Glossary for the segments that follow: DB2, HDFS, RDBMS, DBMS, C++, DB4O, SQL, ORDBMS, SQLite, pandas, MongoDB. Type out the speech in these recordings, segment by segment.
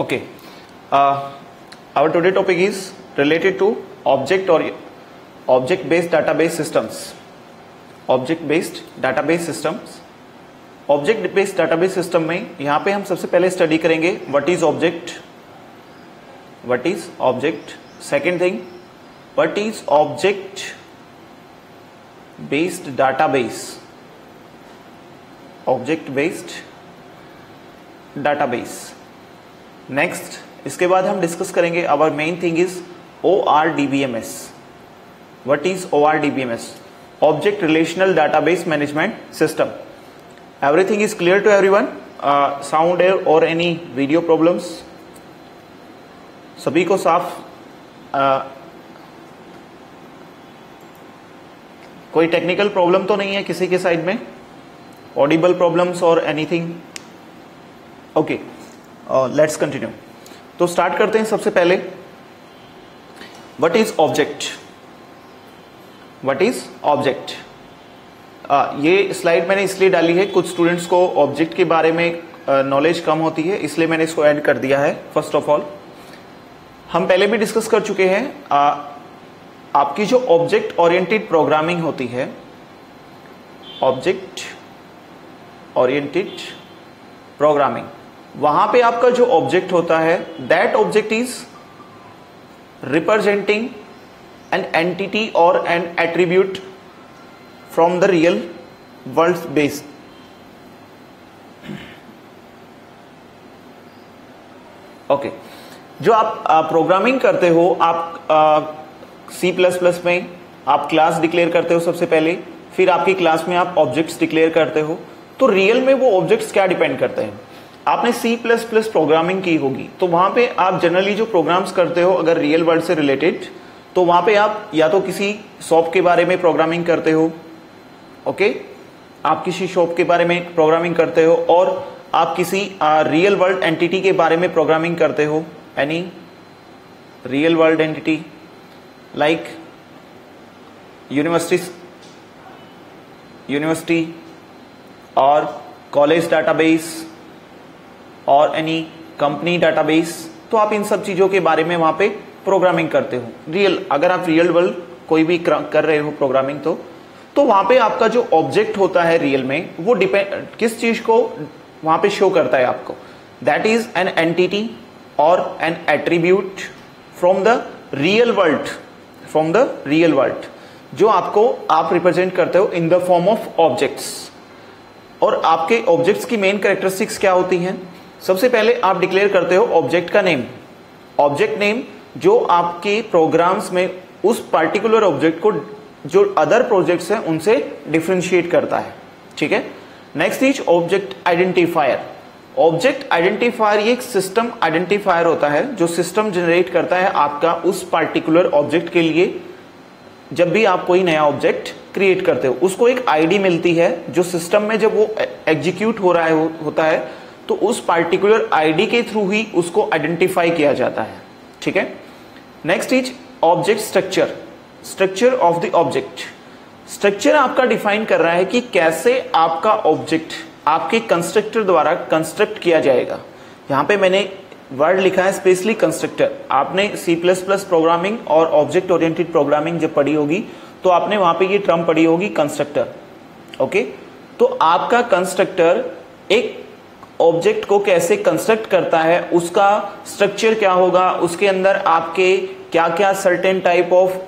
Okay, our today topic is related to object-based database systems. Object-based database systems. Object based database system में यहाँ पे हम सबसे पहले स्टडी करेंगे what is object, second thing what is object based database, next इसके बाद हम डिस्कस करेंगे our main thing is ORDBMS. What is ORDBMS? Object relational database management system. Everything is clear to everyone? Sound error or any video problems? सभी को साफ, कोई technical problem तो नहीं है किसी के साइड में? ऑडिबल प्रॉब्लम्स और एनीथिंग? Okay, let's continue. तो स्टार्ट करते हैं. सबसे पहले व्हाट इज ऑब्जेक्ट. ये स्लाइड मैंने इसलिए डाली है, कुछ स्टूडेंट्स को ऑब्जेक्ट के बारे में नॉलेज कम होती है, इसलिए मैंने इसको ऐड कर दिया है. फर्स्ट ऑफ ऑल हम पहले भी डिस्कस कर चुके हैं, आपकी जो ऑब्जेक्ट ओरिएंटेड प्रोग्रामिंग होती है, वहां पे आपका जो ऑब्जेक्ट होता है that object is representing an entity और an attribute from the real world base. Okay, जो आप प्रोग्रामिंग करते हो, आप C++ में आप क्लास डिक्लेयर करते हो सबसे पहले, फिर आपकी क्लास में आप ऑब्जेक्ट्स डिक्लेयर करते हो, तो रियल में वो ऑब्जेक्ट्स क्या डिपेंड करते हैं. आपने C++ प्रोग्रामिंग की होगी, तो वहां पे आप जनरली जो प्रोग्राम्स करते हो अगर रियल वर्ल्ड से रिलेटेड, तो वहां पे आप या तो किसी शॉप के बारे में प्रोग्रामिंग करते हो. ओके, आप किसी शॉप के बारे में प्रोग्रामिंग करते हो और आप किसी रियल वर्ल्ड एंटिटी के बारे में प्रोग्रामिंग करते हो. Any real world entity like university और कॉलेज डाटाबेस और एनी कंपनी डाटाबेस, तो आप इन सब चीज़ों के बारे में वहां पे प्रोग्रामिंग करते हो. अगर आप रियल वर्ल्ड कोई भी कर रहे हो प्रोग्रामिंग, तो वहां पे आपका जो ऑब्जेक्ट होता है रियल में वो डिपेंड किस चीज को वहां पे शो करता है आपको, दैट इज एन एंटिटी और an attribute from the real world जो आपको आप रिप्रेजेंट करते हो in the form of objects. और आपके ऑब्जेक्ट्स की मेन कैरेक्टरिस्टिक्स क्या होती हैं? सबसे पहले आप डिक्लेयर करते हो ऑब्जेक्ट का नेम. ऑब्जेक्ट नेम जो आपके प्रोग्राम्स में उस पार्टिकुलर ऑब्जेक्ट को जो अदर प्रोजेक्ट्स हैं उनसे डिफ्रेंशिएट करता है. ठीक है, next is object identifier. Object identifier ये एक सिस्टम आइडेंटिफायर होता है जो सिस्टम जनरेट करता है आपका उस पार्टिकुलर ऑब्जेक्ट के लिए. जब भी आप कोई नया ऑब्जेक्ट क्रिएट करते हो उसको एक आईडी मिलती है, जो सिस्टम में जब वो एग्जीक्यूट हो रहा है होता है तो उस पार्टिकुलर आईडी के थ्रू ही उसको आइडेंटिफाई किया जाता है. ठीक है, next is object structure. Structure of the object. Structure आपका डिफाइन कर रहा है कि कैसे आपका ऑब्जेक्ट आपके कंस्ट्रक्टर द्वारा कंस्ट्रक्ट किया जाएगा. यहां पे मैंने वर्ड लिखा है स्पेशली कंस्ट्रक्टर. आपने C++ प्रोग्रामिंग और ऑब्जेक्ट ओरिएंटेड प्रोग्रामिंग जब पढ़ी होगी तो आपने वहां पे ये टर्म पढ़ी होगी कंस्ट्रक्टर. ओके, तो आपका कंस्ट्रक्टर एक ऑब्जेक्ट को कैसे कंस्ट्रक्ट करता है, उसका स्ट्रक्चर क्या होगा, उसके अंदर आपके क्या क्या सर्टेन टाइप ऑफ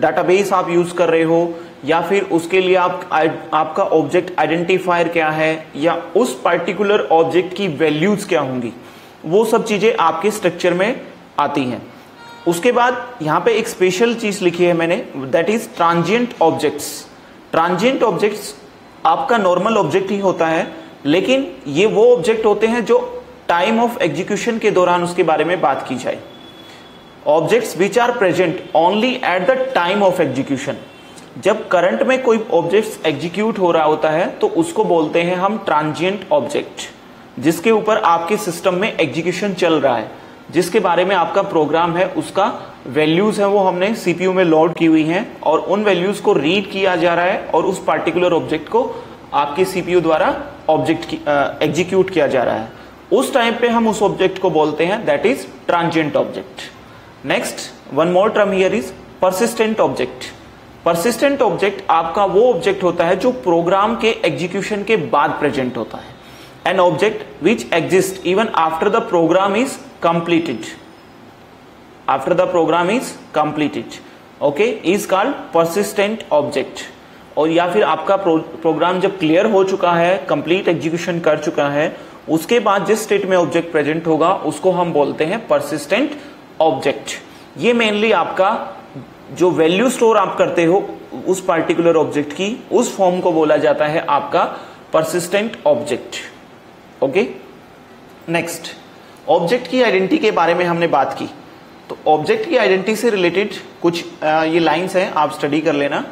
डाटाबेस आप यूज कर रहे हो, या फिर उसके लिए आपका ऑब्जेक्ट आइडेंटिफायर क्या है, या उस पार्टिकुलर ऑब्जेक्ट की वैल्यूज क्या होंगी, वो सब चीजें आपके स्ट्रक्चर में आती हैं. उसके बाद यहाँ पे एक स्पेशल चीज लिखी है मैंने, that is transient objects. Transient objects आपका नॉर्मल ऑब्जेक्ट ही होता है, लेकिन ये वो ऑब्जेक्ट होते हैं जो टाइम ऑफ एग्जीक्यूशन के दौरान उसके बारे में बात की जाए. Objects which are present only at the time of execution. जब करंट में कोई ऑब्जेक्ट एग्जीक्यूट हो रहा होता है तो उसको बोलते हैं हम ट्रांजिएंट ऑब्जेक्ट, जिसके ऊपर आपके सिस्टम में एग्जीक्यूशन चल रहा है, जिसके बारे में आपका प्रोग्राम है, उसका वैल्यूज है वो हमने CPU में लोड की हुई हैं और उन वैल्यूज को रीड किया जा रहा है और उस पार्टिकुलर ऑब्जेक्ट को आपके CPU द्वारा एग्जीक्यूट किया जा रहा है. उस टाइम पे हम उस ऑब्जेक्ट को बोलते हैं that is transient object. Next one more term here is persistent object. Persistent object आपका वो ऑब्जेक्ट होता है जो प्रोग्राम के एग्जीक्यूशन के बाद प्रेजेंट होता है। An object which exist even after the program is completed, after the program is completed, okay, is called persistent object. और या फिर आपका प्रोग्राम जब क्लियर हो चुका है, कंप्लीट एग्जीक्यूशन कर चुका है, उसके बाद जिस स्टेट में ऑब्जेक्ट प्रेजेंट होगा उसको हम बोलते हैं परसिस्टेंट ऑब्जेक्ट। ये मेनली आपका जो वैल्यू स्टोर आप करते हो उस पार्टिकुलर ऑब्जेक्ट की, उस फॉर्म को बोला जाता है आपका persistent object. Okay, next object की आइडेंटिटी के बारे में हमने बात की, तो ऑब्जेक्ट की आइडेंटिटी से रिलेटेड कुछ ये लाइंस हैं, आप स्टडी कर लेना।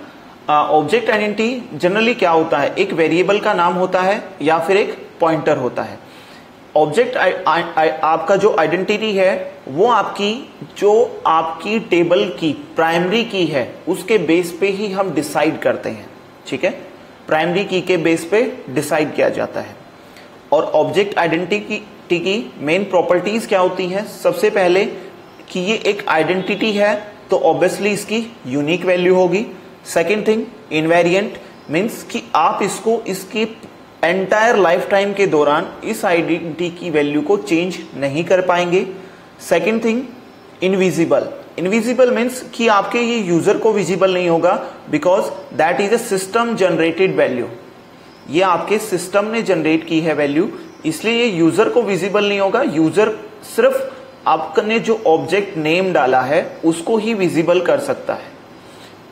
ऑब्जेक्ट आइडेंटिटी जनरली क्या होता है, एक वेरिएबल का नाम होता है या फिर एक पॉइंटर होता है। ऑब्जेक्ट आपका जो आइडेंटिटी है वो आपकी जो आपकी टेबल की प्राइमरी की है उसके बेस पे ही हम डिसाइड करते हैं, ठीक है, प्राइमरी की के बेस पे डिसाइड किया जाता है। और ऑब्जेक्ट आइडेंटिटी की मेन प्रॉपर्टीज क्या होती हैं, सबसे पहले कि ये एक आइडेंटिटी है तो ऑब्वियसली इसकी यूनिक वैल्यू होगी। सेकेंड थिंग इनवेरिएंट, मीन्स कि आप इसको इसकी एंटायर लाइफ टाइम के दौरान इस आइडेंटिटी की वैल्यू को चेंज नहीं कर पाएंगे। Second thing invisible, invisible means कि आपके ये यूजर को विजिबल नहीं होगा, because that is a system generated value, ये आपके सिस्टम ने जनरेट की है वैल्यू, इसलिए ये यूजर को विजिबल नहीं होगा। यूजर सिर्फ आपने जो ऑब्जेक्ट नेम डाला है उसको ही विजिबल कर सकता है।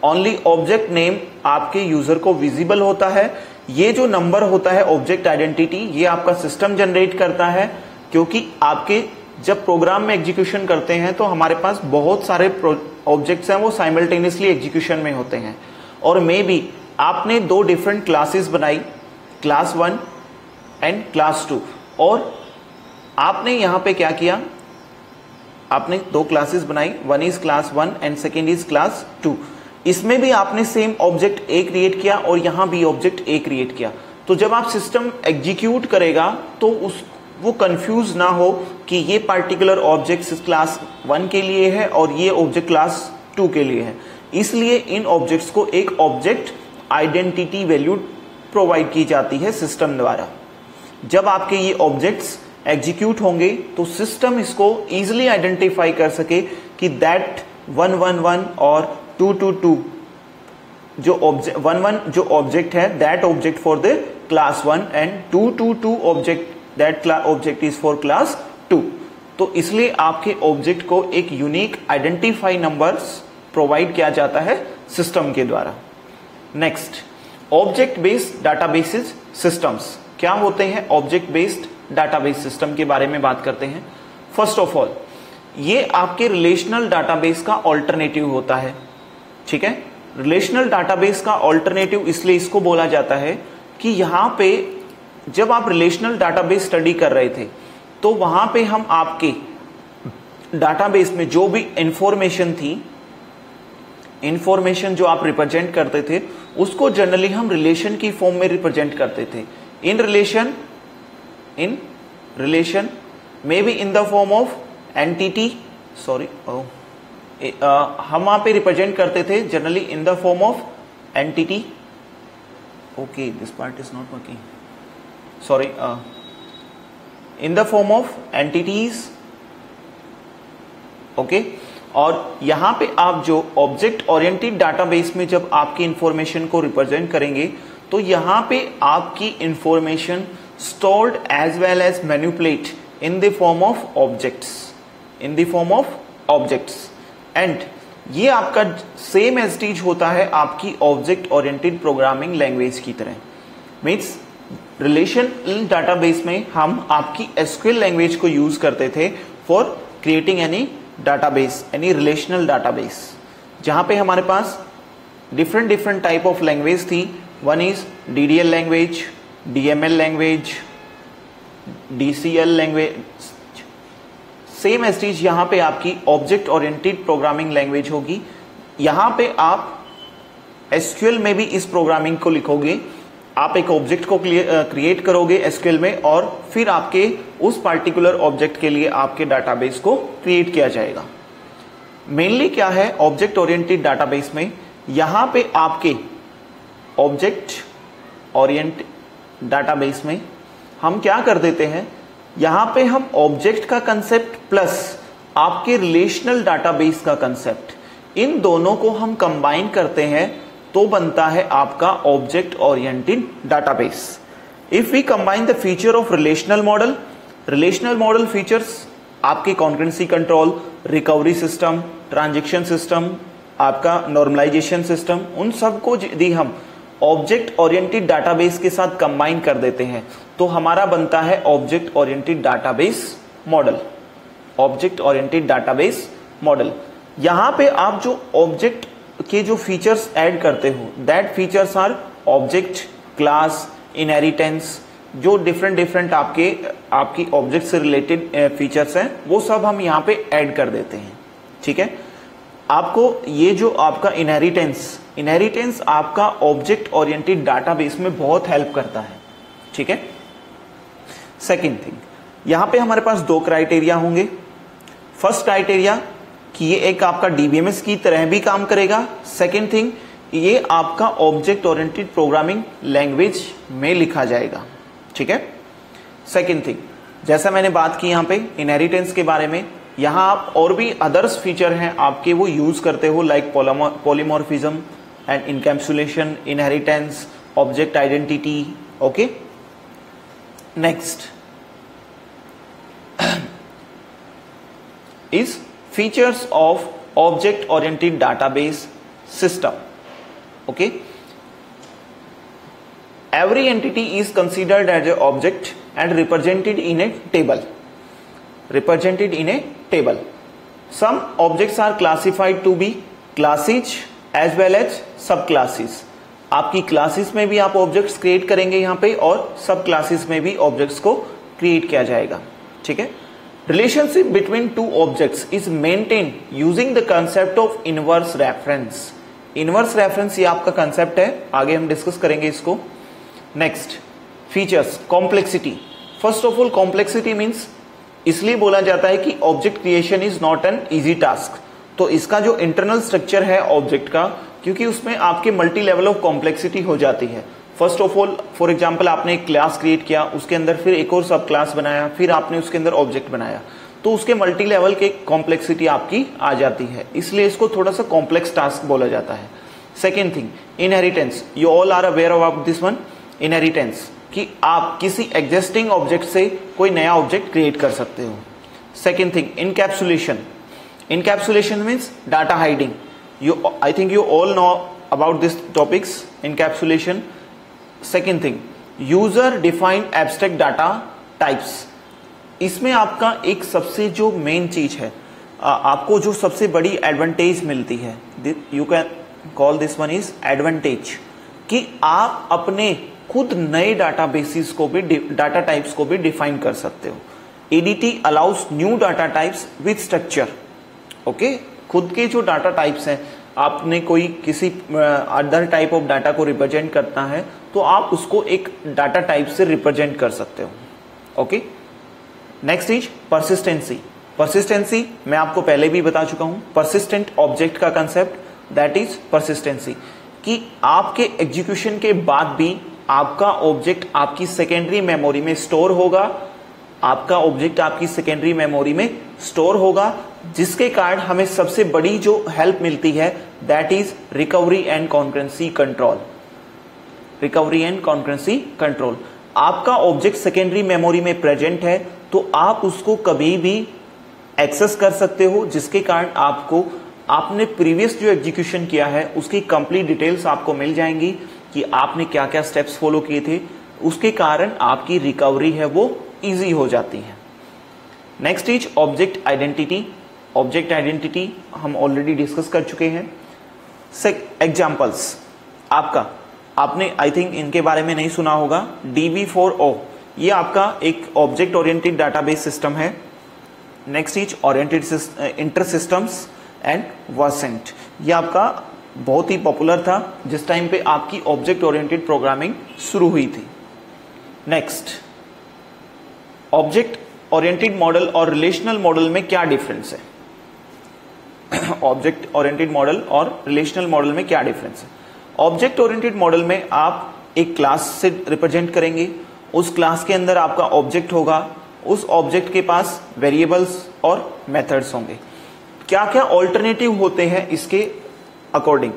ओनली ऑब्जेक्ट नेम आपके यूजर को विजिबल होता है। ये जो नंबर होता है ऑब्जेक्ट आइडेंटिटी, ये आपका सिस्टम जनरेट करता है, क्योंकि आपके जब प्रोग्राम में एग्जीक्यूशन करते हैं तो हमारे पास बहुत सारे ऑब्जेक्ट्स हैं वो साइमल्टेनियसली एग्जीक्यूशन में होते हैं। और मे बी आपने दो डिफरेंट क्लासेस बनाई, क्लास 1 एंड क्लास 2, और आपने यहाँ पे क्या किया, आपने दो क्लासेस बनाई, one is class 1 and second is class 2। इसमें भी आपने सेम ऑब्जेक्ट ए क्रिएट किया और यहाँ भी ऑब्जेक्ट ए क्रिएट किया, तो जब आप सिस्टम एग्जीक्यूट करेगा तो वो कंफ्यूज ना हो कि ये पार्टिकुलर ऑब्जेक्ट क्लास 1 के लिए है और ये ऑब्जेक्ट क्लास 2 के लिए है, इसलिए इन ऑब्जेक्ट्स को एक ऑब्जेक्ट आइडेंटिटी वैल्यू प्रोवाइड की जाती है सिस्टम द्वारा। जब आपके ये ऑब्जेक्ट्स एग्जीक्यूट होंगे तो सिस्टम इसको ईजिली आइडेंटिफाई कर सके कि दैट 111 और 222 जो ऑब्जेक्ट है that object for the class 1 and 222 object that object is for class 2। तो इसलिए आपके ऑब्जेक्ट को एक यूनिक आइडेंटिफाई नंबर्स प्रोवाइड किया जाता है सिस्टम के द्वारा। Next object based databases systems क्या होते हैं, ऑब्जेक्ट बेस्ड डाटाबेस सिस्टम के बारे में बात करते हैं। फर्स्ट ऑफ ऑल ये आपके रिलेशनल डाटाबेस का ऑल्टरनेटिव होता है, ठीक है, रिलेशनल डाटाबेस का ऑल्टरनेटिव इसलिए इसको बोला जाता है कि यहाँ पे जब आप रिलेशनल डाटाबेस स्टडी कर रहे थे तो वहाँ पे हम आपके डाटाबेस में जो भी इंफॉर्मेशन थी, इंफॉर्मेशन जो आप रिप्रेजेंट करते थे उसको जनरली हम रिलेशन की फॉर्म में रिप्रेजेंट करते थे, in relation maybe in the form of entity, हम वहां पे रिप्रेजेंट करते थे generally in the form of entity. Okay, this part is not working, sorry, in the form of entities, okay. और यहां पे आप जो ऑब्जेक्ट ओरिएंटेड डाटाबेस में जब आपकी इंफॉर्मेशन को रिप्रेजेंट करेंगे तो यहां पे आपकी information stored as well as manipulate in the form of objects, in the form of objects, and ये आपका सेम एस्टीज होता है आपकी ऑब्जेक्ट ओरिएंटेड प्रोग्रामिंग लैंग्वेज की तरह। मीन्स रिलेशनल डाटाबेस में हम आपकी एसक्यूएल लैंग्वेज को यूज करते थे for creating any database, any relational database, जहां पे हमारे पास different different type of language थी। One is DDL language, DML language, DCL language, same as these यहाँ पे आपकी ऑब्जेक्ट ओरिएंटेड प्रोग्रामिंग लैंग्वेज होगी। यहाँ पे आप एसक्यूएल में भी इस प्रोग्रामिंग को लिखोगे, आप एक ऑब्जेक्ट को क्रिएट करोगे एसक्यूएल में और फिर आपके उस पार्टिकुलर ऑब्जेक्ट के लिए आपके डाटाबेस को क्रिएट किया जाएगा। मेनली क्या है ऑब्जेक्ट ओरिएंटेड डाटाबेस में, यहाँ पे आपके ऑब्जेक्ट ओरिएंटेड डाटाबेस में हम क्या कर देते हैं, यहाँ पे हम ऑब्जेक्ट का कंसेप्ट प्लस आपके रिलेशनल डाटाबेस का कंसेप्ट, इन दोनों को हम कंबाइन करते हैं तो बनता है आपका object oriented database. If we combine the feature of relational model, relational model features आपके concurrency control, recovery system, transaction system, आपका नॉर्मलाइजेशन सिस्टम, उन सब को यदि हम ऑब्जेक्ट ओरिएंटेड डाटाबेस के साथ कंबाइन कर देते हैं तो हमारा बनता है object oriented database model. Object oriented database model, यहाँ पे आप जो ऑब्जेक्ट के जो फीचर्स ऐड करते हो, that features are object, class, inheritance, जो डिफरेंट डिफरेंट आपके आपकी ऑब्जेक्ट से रिलेटेड फीचर्स हैं वो सब हम यहाँ पे ऐड कर देते हैं। ठीक है, आपको ये जो आपका इनहेरिटेंस आपका ऑब्जेक्ट ओरिएंटेड डाटाबेस में बहुत हेल्प करता है। ठीक है, सेकेंड थिंग, यहाँ पे हमारे पास दो क्राइटेरिया होंगे। फर्स्ट क्राइटेरिया कि ये एक आपका डीबीएमएस की तरह भी काम करेगा। सेकेंड थिंग, ये आपका ऑब्जेक्ट ओरिएंटेड प्रोग्रामिंग लैंग्वेज में लिखा जाएगा। ठीक है, सेकेंड थिंग, जैसा मैंने बात की यहाँ पे इनहेरिटेंस के बारे में, यहाँ आप और भी अदर्स फीचर हैं आपके वो यूज करते हो, like polymorphism and encapsulation, inheritance, object identity. Okay, next is features of object oriented database system. Okay, every entity is considered as a object and represented in a table. Some objects are classified to be classes as well as sub classes. आपकी classes में भी आप objects create करेंगे यहाँ पे और सब classes में भी ऑब्जेक्ट्स को क्रिएट किया जाएगा। ठीक है, relationship between two objects is maintained using the concept of inverse reference। inverse reference ये आपका concept है, आगे हम discuss करेंगे इसको। next features complexity। first of all complexity means, इसलिए बोला जाता है कि object creation is not an easy task। तो इसका जो internal structure है object का, क्योंकि उसमें आपके multi level of complexity हो जाती है। First of all for example आपने एक क्लास क्रिएट किया, उसके अंदर फिर एक और सब क्लास बनाया, फिर आपने उसके अंदर ऑब्जेक्ट बनाया, तो उसके मल्टी लेवल के कॉम्प्लेक्सिटी आपकी आ जाती है, इसलिए इसको थोड़ा सा कॉम्प्लेक्स टास्क बोला जाता है। Second thing, inheritance, you all are aware of this one. Inheritance कि आप किसी एग्जिस्टिंग ऑब्जेक्ट से कोई नया ऑब्जेक्ट क्रिएट कर सकते हो। Second thing, encapsulation. Encapsulation means data hiding. I think you all know about this topics, encapsulation. Second thing, user defined abstract data types. इसमें आपका एक सबसे जो मेन चीज है, आपको जो सबसे बड़ी एडवांटेज मिलती है, you can call this one is advantage, कि आप अपने खुद नए डाटाबेसिस को भी, डाटा टाइप्स को भी डिफाइन कर सकते हो। ADT allows new data types with structure. Okay, खुद के जो डाटा टाइप्स हैं, आपने कोई किसी अदर टाइप ऑफ डाटा को रिप्रेजेंट करना है तो आप उसको एक डाटा टाइप से रिप्रेजेंट कर सकते हो। Okay, next is persistency. Persistency मैं आपको पहले भी बता चुका हूं, परसिस्टेंट ऑब्जेक्ट का कंसेप्ट, दैट इज परसिस्टेंसी, कि आपके एग्जीक्यूशन के बाद भी आपका ऑब्जेक्ट आपकी सेकेंडरी मेमोरी में स्टोर होगा, आपका ऑब्जेक्ट आपकी सेकेंडरी मेमोरी में स्टोर होगा, जिसके कारण हमें सबसे बड़ी जो हेल्प मिलती है that is recovery and concurrency control. Recovery and concurrency control, आपका ऑब्जेक्ट सेकेंडरी मेमोरी में प्रेजेंट है तो आप उसको कभी भी एक्सेस कर सकते हो, जिसके कारण आपको आपने प्रीवियस जो एग्जीक्यूशन किया है उसकी कंप्लीट डिटेल्स आपको मिल जाएंगी कि आपने क्या क्या स्टेप्स फॉलो किए थे, उसके कारण आपकी रिकवरी है वो ईजी हो जाती है। Next is object identity. Object identity हम ऑलरेडी डिस्कस कर चुके हैं। एग्जाम्पल्स आपका, आपने आई थिंक इनके बारे में नहीं सुना होगा, DB4O, ये आपका एक ऑब्जेक्ट ओरिएंटेड डाटाबेस सिस्टम है। Next is oriented inter systems and Versant, ये आपका बहुत ही पॉपुलर था जिस टाइम पे आपकी ऑब्जेक्ट ओरिएंटेड प्रोग्रामिंग शुरू हुई थी। नेक्स्ट, ऑब्जेक्ट ओरिएंटेड मॉडल और रिलेशनल मॉडल में क्या डिफरेंस है? ऑब्जेक्ट ओरिएंटेड मॉडल और रिलेशनल मॉडल में क्या डिफरेंस है? ऑब्जेक्ट ओरिएंटेड मॉडल में आप एक क्लास से रिप्रेजेंट करेंगे, उस क्लास के अंदर आपका ऑब्जेक्ट होगा, उस ऑब्जेक्ट के पास वेरिएबल्स और मेथड्स होंगे। क्या क्या ऑल्टरनेटिव होते हैं इसके अकॉर्डिंग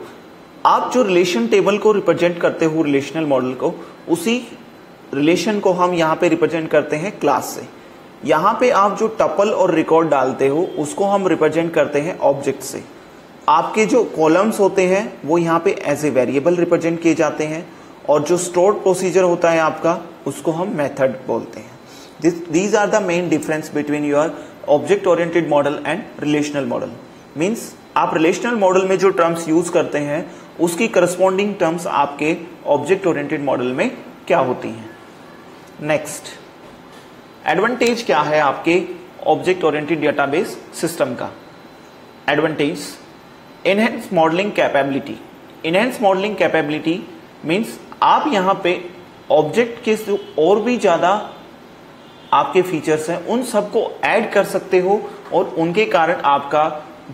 आप जो रिलेशन टेबल को रिप्रेजेंट करते हो रिलेशनल मॉडल को, उसी रिलेशन को हम यहाँ पे रिप्रेजेंट करते हैं क्लास से। यहाँ पे आप जो टपल और रिकॉर्ड डालते हो उसको हम रिप्रेजेंट करते हैं ऑब्जेक्ट से। आपके जो कॉलम्स होते हैं वो यहाँ पे एज ए वेरिएबल रिप्रेजेंट किए जाते हैं और जो स्टोर्ड प्रोसीजर होता है आपका उसको हम मेथड बोलते हैं। These are the main difference between your object oriented model and relational model. Means आप रिलेशनल मॉडल में जो टर्म्स यूज करते हैं उसकी करस्पॉन्डिंग टर्म्स आपके ऑब्जेक्ट ओरिएंटेड मॉडल में क्या होती हैं। नेक्स्ट, एडवांटेज क्या है आपके ऑब्जेक्ट ओरिएंटेड डेटाबेस सिस्टम का? Advantage, enhance modelling capability. Enhance modelling capability means आप यहाँ पे ऑब्जेक्ट के और भी ज़्यादा आपके फीचर्स हैं उन सबको ऐड कर सकते हो और उनके कारण आपका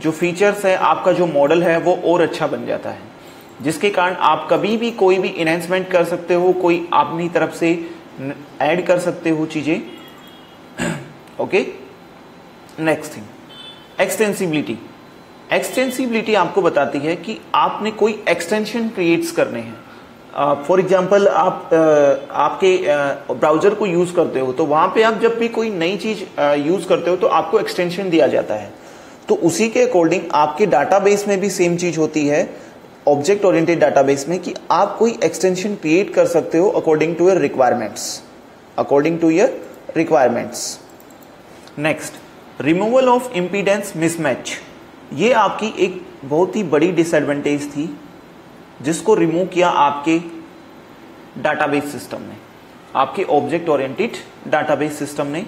जो फीचर्स है, आपका जो मॉडल है वो और अच्छा बन जाता है, जिसके कारण आप कभी भी कोई भी एनहेंसमेंट कर सकते हो, कोई अपनी तरफ से ऐड कर सकते हो चीज़ें। Okay, next thing, extensibility. Extensibility आपको बताती है कि आपने कोई एक्सटेंशन क्रिएट्स करने हैं। फॉर एग्जाम्पल आप आपके ब्राउजर को यूज़ करते हो तो वहाँ पे आप जब भी कोई नई चीज़ यूज़ करते हो तो आपको एक्सटेंशन दिया जाता है। तो उसी के अकॉर्डिंग आपके डाटाबेस में भी सेम चीज़ होती है ऑब्जेक्ट ओरिएंटेड डाटाबेस में, कि आप कोई एक्सटेंशन क्रिएट कर सकते हो according to your requirements, according to your requirements. Next, removal of impedance mismatch. ये आपकी एक बहुत ही बड़ी डिसएडवांटेज थी जिसको रिमूव किया आपके डाटाबेस सिस्टम ने, आपके ऑब्जेक्ट ओरिएंटेड डाटाबेस सिस्टम ने।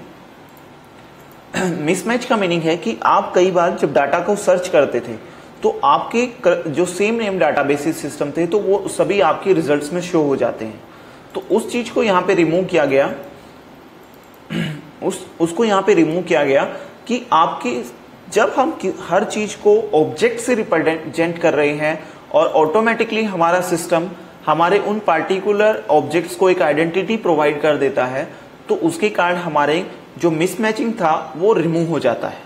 मिसमैच का मीनिंग है कि आप कई बार जब डाटा को सर्च करते थे तो आपके जो सेम नेम डाटाबेस सिस्टम थे तो वो सभी आपके रिजल्ट्स में शो हो जाते हैं। तो उस चीज़ को यहाँ पे रिमूव किया गया, उसको यहाँ पे रिमूव किया गया कि आपके जब हम हर चीज़ को ऑब्जेक्ट से रिप्रेजेंट कर रहे हैं और ऑटोमेटिकली हमारा सिस्टम हमारे उन पार्टिकुलर ऑब्जेक्ट्स को एक आइडेंटिटी प्रोवाइड कर देता है, तो उसके कारण हमारे जो मिसमैचिंग था वो रिमूव हो जाता है,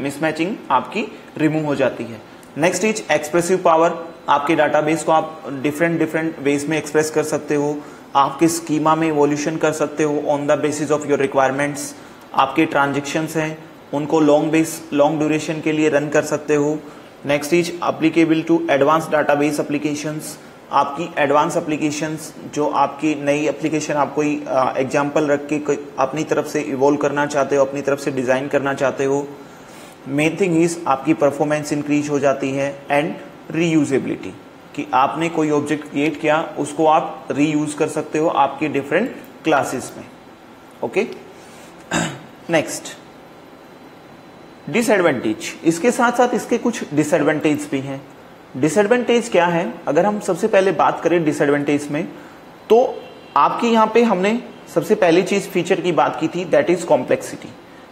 मिसमैचिंग आपकी रिमूव हो जाती है। Next is expressive power. आपके डाटाबेस को आप डिफरेंट वेज में एक्सप्रेस कर सकते हो, आपके स्कीमा में इवोल्यूशन कर सकते हो on the basis of your requirements. आपके ट्रांजेक्शन्स हैं उनको लॉन्ग ड्यूरेशन के लिए रन कर सकते हो। Next is applicable to advance database applications. आपकी एडवांस एप्लीकेशंस, जो आपकी नई एप्लीकेशन आप कोई एग्जाम्पल रख के कोई अपनी तरफ से इवॉल्व करना चाहते हो, अपनी तरफ से डिज़ाइन करना चाहते हो। मेन थिंग इज़ आपकी परफॉर्मेंस इंक्रीज हो जाती है। एंड रीयूजेबिलिटी, कि आपने कोई ऑब्जेक्ट क्रिएट किया उसको आप रीयूज कर सकते हो आपके डिफरेंट क्लासेस में। Okay, next, disadvantage. इसके साथ साथ इसके कुछ डिसएडवांटेज भी हैं। डिसएडवांटेज क्या है? अगर हम सबसे पहले बात करें डिसएडवांटेज में, तो आपकी यहाँ पे हमने सबसे पहली चीज़ फीचर की बात की थी, दैट इज़ कॉम्प्लेक्सिटी,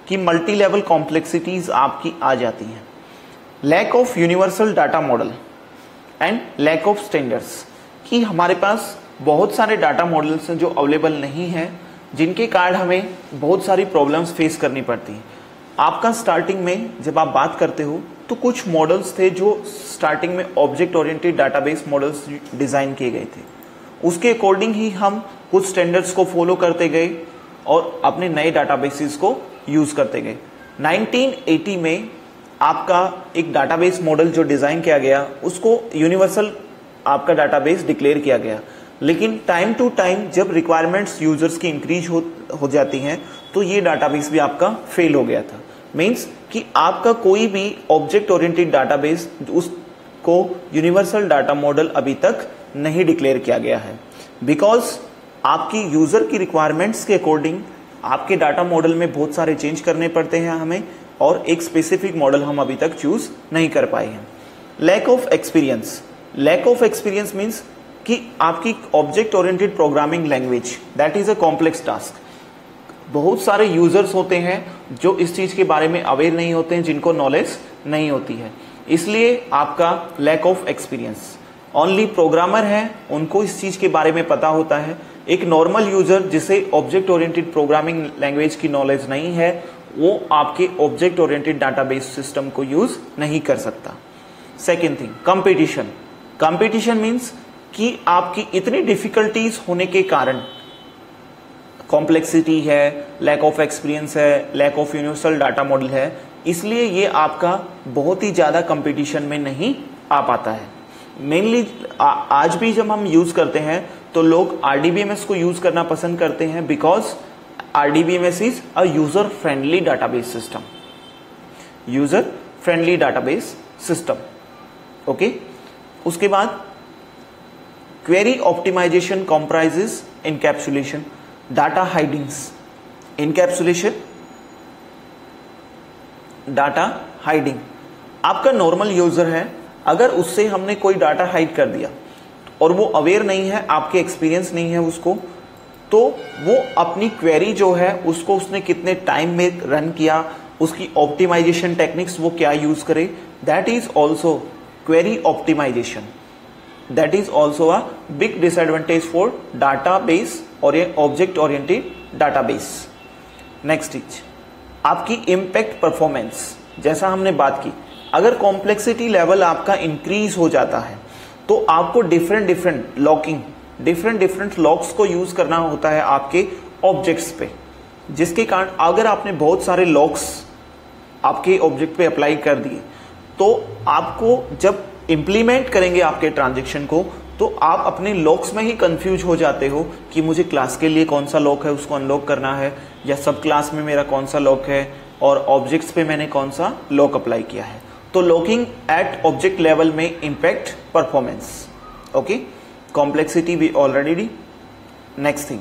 कि मल्टी लेवल कॉम्प्लेक्सिटीज़ आपकी आ जाती हैं। Lack of universal data model and lack of standards, कि हमारे पास बहुत सारे डाटा मॉडल्स हैं जो अवेलेबल नहीं हैं, जिनके कारण हमें बहुत सारी प्रॉब्लम्स फेस करनी पड़ती हैं। आपका स्टार्टिंग में जब आप बात करते हो तो कुछ मॉडल्स थे जो स्टार्टिंग में object oriented database models design किए गए थे, उसके अकॉर्डिंग ही हम कुछ स्टैंडर्ड्स को फॉलो करते गए और अपने नए डाटाबेसेस को यूज़ करते गए। 1980 में आपका एक डाटाबेस मॉडल जो डिज़ाइन किया गया उसको यूनिवर्सल आपका डाटाबेस डिक्लेयर किया गया, लेकिन टाइम टू टाइम जब रिक्वायरमेंट्स यूजर्स की इंक्रीज हो जाती हैं तो ये डाटाबेस भी आपका फेल हो गया था। मीन्स कि आपका कोई भी ऑब्जेक्ट ओरिएंटेड डाटाबेस उसको यूनिवर्सल डाटा मॉडल अभी तक नहीं डिक्लेयर किया गया है, बिकॉज आपकी यूज़र की रिक्वायरमेंट्स के अकॉर्डिंग आपके डाटा मॉडल में बहुत सारे चेंज करने पड़ते हैं हमें, और एक स्पेसिफिक मॉडल हम अभी तक चूज़ नहीं कर पाए हैं। Lack of experience, lack of experience means कि आपकी object oriented programming language that is a complex task. बहुत सारे यूजर्स होते हैं जो इस चीज के बारे में अवेयर नहीं होते हैं, जिनको नॉलेज नहीं होती है, इसलिए आपका lack of experience. Only programmer हैं उनको इस चीज के बारे में पता होता है। एक नॉर्मल यूजर जिसे ऑब्जेक्ट ओरिएंटेड प्रोग्रामिंग लैंग्वेज की नॉलेज नहीं है, वो आपके ऑब्जेक्ट ओरिएंटेड डाटाबेस सिस्टम को यूज नहीं कर सकता। Second thing, competition. Competition means कि आपकी इतनी डिफिकल्टीज होने के कारण, कॉम्प्लेक्सिटी है, लैक ऑफ एक्सपीरियंस है, lack of universal data model है, इसलिए ये आपका बहुत ही ज़्यादा कंपटीशन में नहीं आ पाता है। मेनली आज भी जब हम यूज़ करते हैं तो लोग RDBMS को यूज़ करना पसंद करते हैं because RDBMS is a user friendly database system, user friendly database system. Okay, उसके बाद query optimisation comprises encapsulation, data hidings, encapsulation, data hiding. आपका नॉर्मल यूजर है, अगर उससे हमने कोई डाटा हाइड कर दिया और वो अवेयर नहीं है, आपके एक्सपीरियंस नहीं है उसको, तो वो अपनी क्वेरी जो है उसको उसने कितने टाइम में रन किया, उसकी ऑप्टिमाइजेशन टेक्निक्स वो क्या यूज करे, that is also query optimisation. That is also a big disadvantage for database और ये ऑब्जेक्ट ओरिएंटेड डाटाबेस। नेक्स्ट चीज आपकी इम्पैक्ट परफॉर्मेंस, जैसा हमने बात की, अगर कॉम्प्लेक्सिटी लेवल आपका इंक्रीज हो जाता है तो आपको डिफरेंट डिफरेंट लॉक्स को यूज करना होता है आपके ऑब्जेक्ट्स पे, जिसके कारण अगर आपने बहुत सारे लॉक्स आपके ऑब्जेक्ट पे अप्लाई कर दिए तो आपको जब इम्प्लीमेंट करेंगे आपके ट्रांजेक्शन को तो आप अपने लॉक्स में ही कंफ्यूज हो जाते हो कि मुझे क्लास के लिए कौन सा लॉक है उसको अनलॉक करना है, या सब क्लास में मेरा कौन सा लॉक है और ऑब्जेक्ट्स पे मैंने कौन सा लॉक अप्लाई किया है। तो लॉकिंग एट ऑब्जेक्ट लेवल में impact performance. Okay, complexity we already D. Next thing,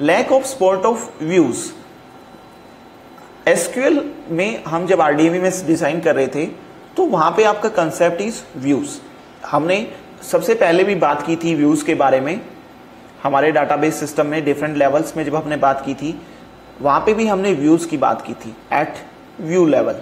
lack of spot of views. SQL में हम जब RDBMS डिजाइन कर रहे थे तो वहाँ पे आपका कंसेप्ट इज व्यूज। हमने सबसे पहले भी बात की थी व्यूज के बारे में, हमारे डाटाबेस सिस्टम में डिफरेंट लेवल्स में जब हमने बात की थी, वहाँ पे भी हमने व्यूज की बात की थी एट व्यू लेवल।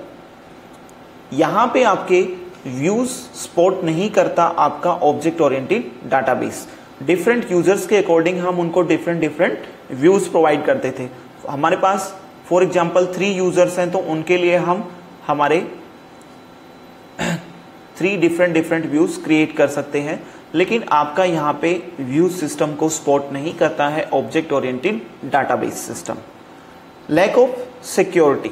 यहाँ पे आपके व्यूज सपोर्ट नहीं करता आपका object oriented database. Different users के अकॉर्डिंग हम उनको डिफरेंट व्यूज प्रोवाइड करते थे। हमारे पास फॉर एग्जाम्पल 3 यूजर्स हैं तो उनके लिए हम हमारे 3 डिफरेंट व्यूज क्रिएट कर सकते हैं, लेकिन आपका यहाँ पे व्यूज सिस्टम को सपोर्ट नहीं करता है object oriented database system. Lack of security,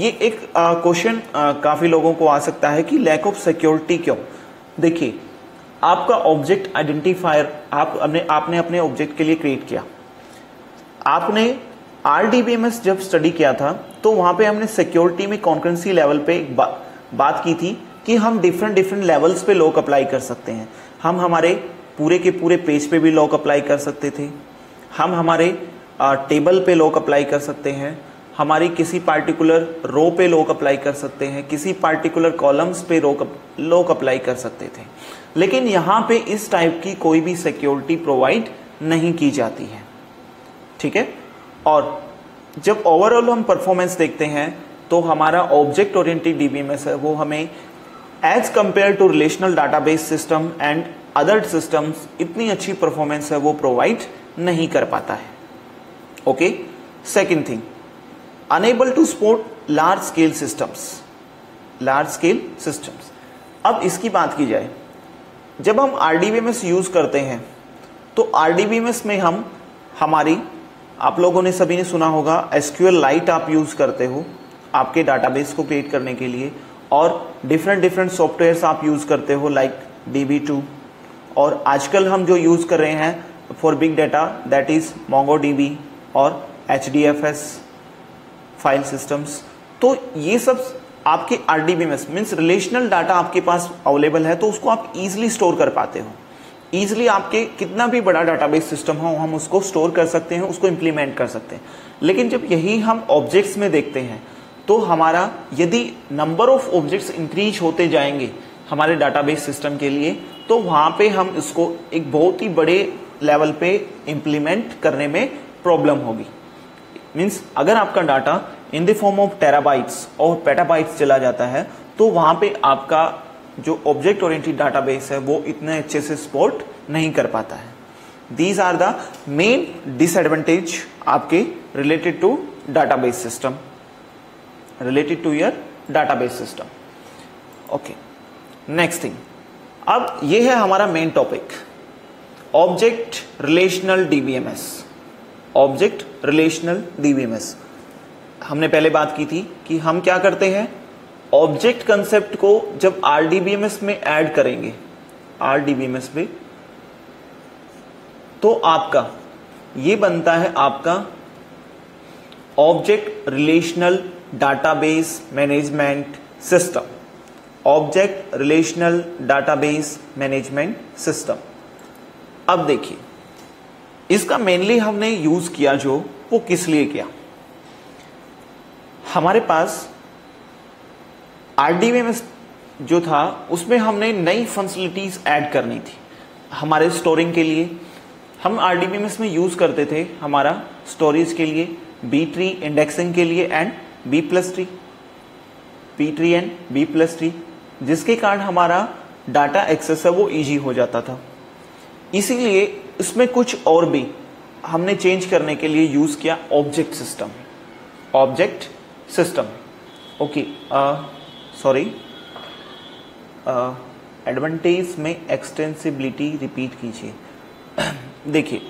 ये एक क्वेश्चन काफ़ी लोगों को आ सकता है कि लैक ऑफ सिक्योरिटी क्यों। देखिए, आपका ऑब्जेक्ट आइडेंटिफायर आपने अपने ऑब्जेक्ट के लिए क्रिएट किया। आपने RDBMS जब स्टडी किया था तो वहाँ पे हमने सिक्योरिटी में कॉन्करेंसी लेवल पे एक बात की थी कि हम डिफरेंट लेवल्स पे लॉक अप्लाई कर सकते हैं। हम हमारे पूरे के पूरे पेज पे भी लॉक अप्लाई कर सकते थे, हम हमारे टेबल पे लॉक अप्लाई कर सकते हैं, हमारी किसी पार्टिकुलर रो पे लॉक अप्लाई कर सकते हैं, किसी पार्टिकुलर कॉलम्स पे लॉक अप्लाई कर सकते थे, लेकिन यहाँ पे इस टाइप की कोई भी सिक्योरिटी प्रोवाइड नहीं की जाती है। ठीक है, और जब ओवरऑल हम परफॉर्मेंस देखते हैं तो हमारा ऑब्जेक्ट ओरिएंटेड DBMS है वो हमें as compare to relational database system and other systems इतनी अच्छी परफॉर्मेंस है वो प्रोवाइड नहीं कर पाता है। Okay, second thing, unable to support large scale systems. अब इसकी बात की जाए, जब हम RDBMS यूज करते हैं तो RDBMS में हम आप लोगों ने सभी ने सुना होगा SQLite आप यूज करते हो आपके डाटाबेस को क्रिएट करने के लिए, और डिफरेंट सॉफ्टवेयर्स आप यूज़ करते हो लाइक DB2, और आजकल हम जो यूज़ कर रहे हैं for big data that is MongoDB और HDFS फाइल सिस्टम्स। तो ये सब आपके RDBMS मीन्स रिलेशनल डाटा आपके पास अवेलेबल है तो उसको आप ईजिली स्टोर कर पाते हो। ईजिली आपके कितना भी बड़ा डाटाबेस सिस्टम हो हम उसको स्टोर कर सकते हैं, उसको इम्प्लीमेंट कर सकते हैं। लेकिन जब यही हम ऑब्जेक्ट्स में देखते हैं तो हमारा यदि नंबर ऑफ ऑब्जेक्ट्स इंक्रीज होते जाएंगे हमारे डाटाबेस सिस्टम के लिए, तो वहाँ पे हम इसको एक बहुत ही बड़े लेवल पे इम्प्लीमेंट करने में प्रॉब्लम होगी। मीन्स अगर आपका data in the form of terabytes और पेटाबाइट्स चला जाता है तो वहाँ पे आपका जो ऑब्जेक्ट ओरिएंटेड डाटाबेस है वो इतने अच्छे से सपोर्ट नहीं कर पाता है। These are the main disadvantage आपके related to database system, related to your database system. Okay, next thing, अब ये है हमारा main topic object relational DBMS. Object relational DBMS हमने पहले बात की थी कि हम क्या करते हैं, ऑब्जेक्ट कंसेप्ट को जब आरडीबीएमएस में ऐड करेंगे, आरडीबीएमएस में, तो आपका ये बनता है आपका object relational database management system. Object relational database management system. अब देखिए इसका मेनली हमने यूज किया जो वो किस लिए किया। हमारे पास RDBMS जो था उसमें हमने नई फंक्शनलिटीज ऐड करनी थी हमारे स्टोरिंग के लिए। हम RDBMS में यूज करते थे हमारा स्टोरेज के लिए B-tree इंडेक्सिंग के लिए and B+ tree, P-tree and B+ tree, जिसके कारण हमारा डाटा एक्सेस है वो इजी हो जाता था। इसीलिए इसमें कुछ और भी हमने चेंज करने के लिए यूज किया object system, object system. Okay, sorry, advantage में एक्सटेंसिबिलिटी रिपीट कीजिए। देखिए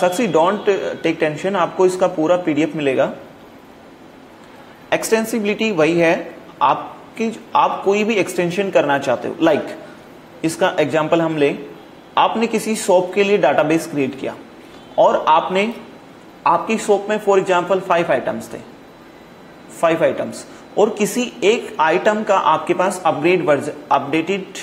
साक्षी, डोंट टेक टेंशन, आपको इसका पूरा पीडीएफ मिलेगा। एक्सटेंसिबिलिटी वही है आपकी, आप कोई भी एक्सटेंशन करना चाहते हो। लाइक इसका एग्जांपल हम ले, आपने किसी शॉप के लिए डाटाबेस क्रिएट किया और आपने आपकी शॉप में फॉर एग्जांपल 5 आइटम्स थे, 5 आइटम्स, और किसी एक आइटम का आपके पास अपग्रेड वर्जन,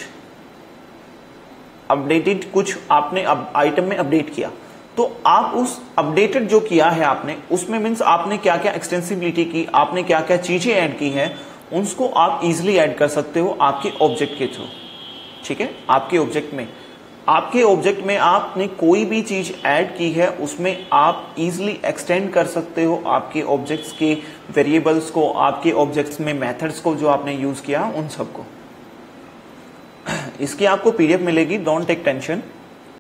अपडेटेड कुछ आपने आइटम में अपडेट किया, तो आप उस अपडेटेड जो किया है आपने उसमें मीन्स आपने क्या क्या एक्सटेंसिबिलिटी की, आपने क्या क्या चीजें ऐड की हैं, उसको आप इजिली ऐड कर सकते हो आपके ऑब्जेक्ट के थ्रू। ठीक है, आपके ऑब्जेक्ट में, आपके ऑब्जेक्ट में आपने कोई भी चीज ऐड की है उसमें आप इजिली एक्सटेंड कर सकते हो आपके ऑब्जेक्ट्स के वेरिएबल्स को, आपके ऑब्जेक्ट्स में मेथड्स को जो आपने यूज किया उन सबको। इसकी आपको पीडीएफ मिलेगी, डोंट टेक टेंशन।